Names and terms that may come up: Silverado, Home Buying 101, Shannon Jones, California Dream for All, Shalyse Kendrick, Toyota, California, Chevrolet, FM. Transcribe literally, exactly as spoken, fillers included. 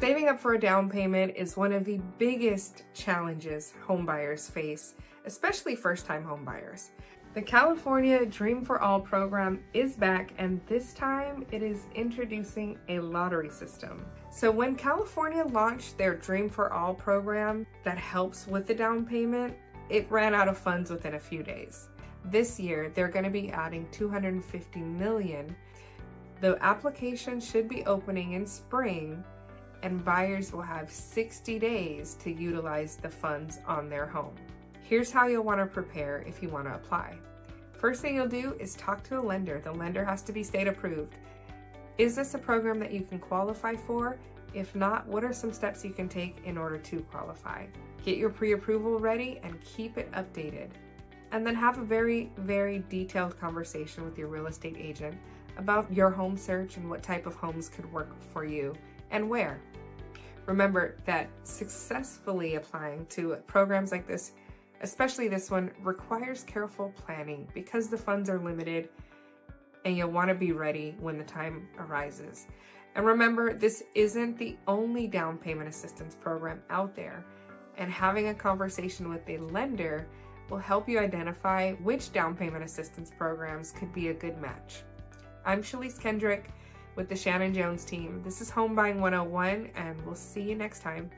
Saving up for a down payment is one of the biggest challenges homebuyers face, especially first-time homebuyers. The California Dream for All program is back, and this time it is introducing a lottery system. So when California launched their Dream for All program that helps with the down payment, it ran out of funds within a few days. This year, they're going to be adding two hundred fifty million dollars. The application should be opening in spring, and buyers will have sixty days to utilize the funds on their home. Here's how you'll want to prepare if you want to apply. First thing you'll do is talk to a lender. The lender has to be state approved. Is this a program that you can qualify for? If not, what are some steps you can take in order to qualify? Get your pre-approval ready and keep it updated. And then have a very, very detailed conversation with your real estate agent about your home search and what type of homes could work for you and where. Remember that successfully applying to programs like this, especially this one, requires careful planning because the funds are limited and you'll want to be ready when the time arises. And remember, this isn't the only down payment assistance program out there, and having a conversation with a lender will help you identify which down payment assistance programs could be a good match. I'm Shalyse Kendrick with the Shannon Jones team. This is Home Buying one oh one, and we'll see you next time.